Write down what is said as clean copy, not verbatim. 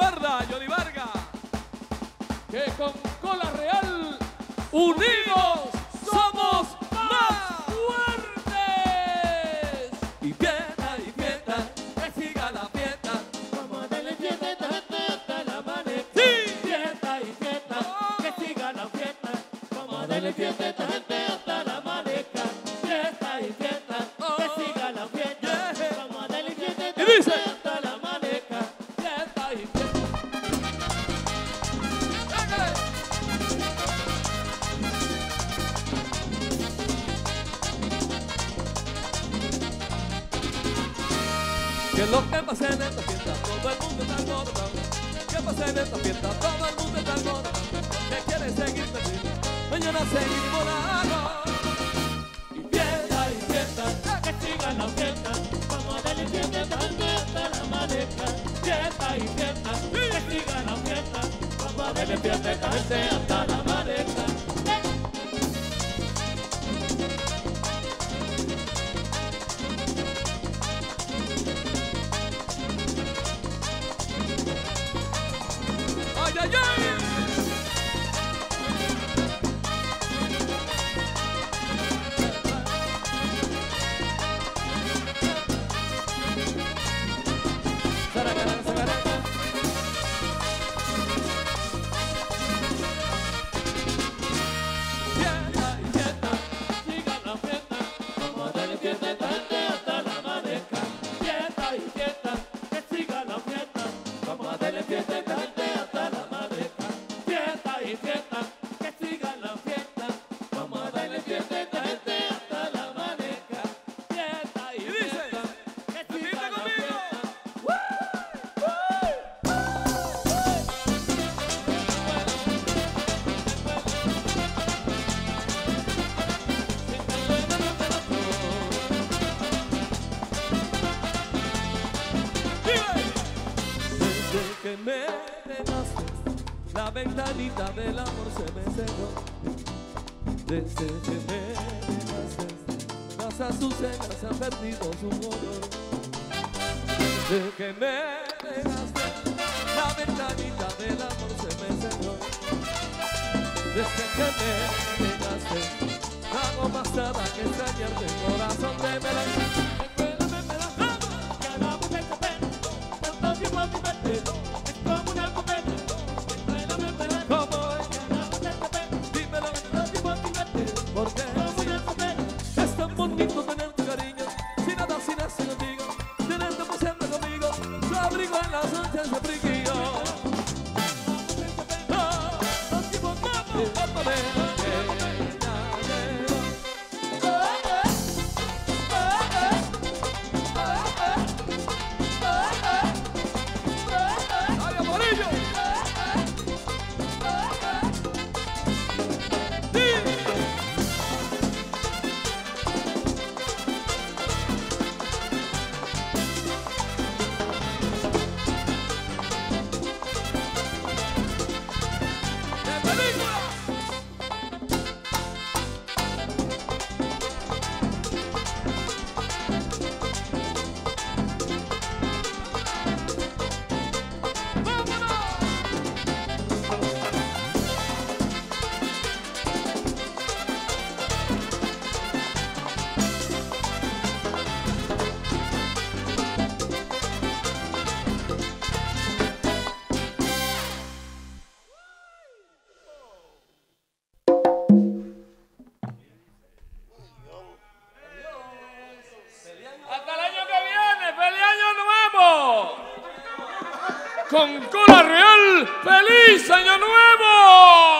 guarda, Johnny Vargas, que con Cola Real unidos somos más fuertes. Y fiesta, que siga la fiesta. Vamos a darle fiesta hasta la maneta. Sí. Y fiesta, que siga la fiesta. Vamos a darle fiesta hasta la maneta. ¿Qué es lo que pasa en esta fiesta? Todo el mundo está alborotado. ¿Qué pasa en esta fiesta? Todo el mundo está alborotado. ¿Qué quiere seguir perdido? Mañana seguimos la agua. Y fiesta, que siga la fiesta. Vamos a darle fiesta hasta la maneja. Fiesta, que siga la fiesta. Vamos a darle fiesta hasta la maneja. ¡Ay, ay, ay! Que me pegaste, la ventanita del amor se me cerró. Desde que me pegaste, las azucenas se han perdido su color. Desde que me pegaste, la ventanita del amor se me cerró. Desde que me pegaste, hago más nada que extrañarte, corazón de melón. Con Cola Real, ¡feliz Año Nuevo!